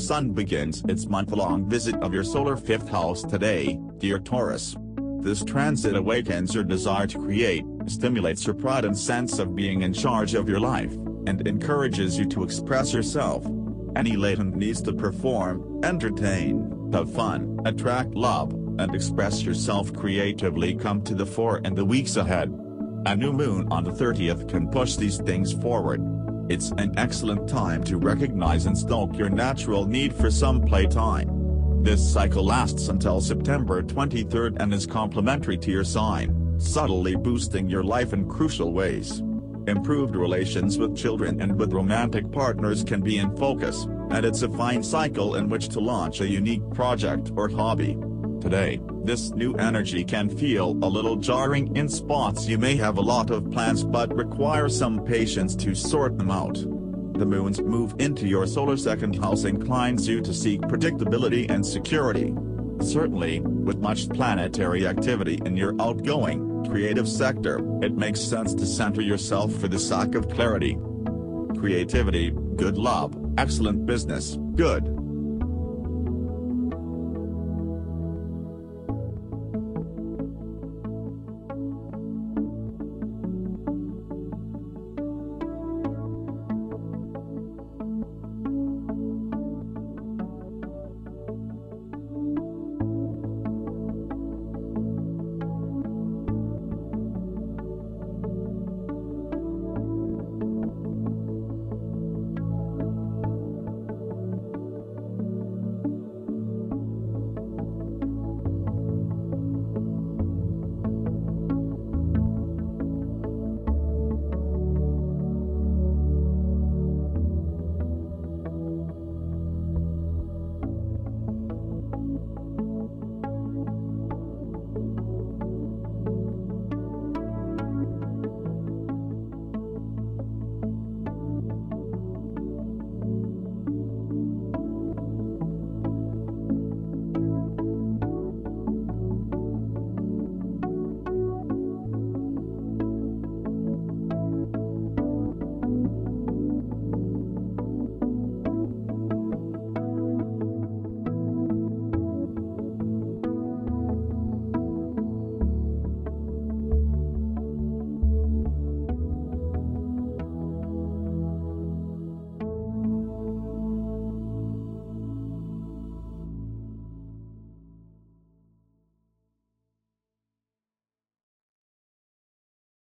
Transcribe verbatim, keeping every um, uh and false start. sun begins its month-long visit of your solar fifth house today, dear Taurus. This transit awakens your desire to create, stimulates your pride and sense of being in charge of your life, and encourages you to express yourself. Any latent needs to perform, entertain, have fun, attract love, and express yourself creatively come to the fore in the weeks ahead. A new moon on the thirtieth can push these things forward. It's an excellent time to recognize and stoke your natural need for some playtime. This cycle lasts until September twenty-third and is complementary to your sign, subtly boosting your life in crucial ways. Improved relations with children and with romantic partners can be in focus, and it's a fine cycle in which to launch a unique project or hobby. Today, this new energy can feel a little jarring in spots. You may have a lot of plans but require some patience to sort them out. The moon's move into your solar second house inclines you to seek predictability and security. Certainly, with much planetary activity in your outgoing, creative sector, it makes sense to center yourself for the sake of clarity. Creativity, good love, excellent business, good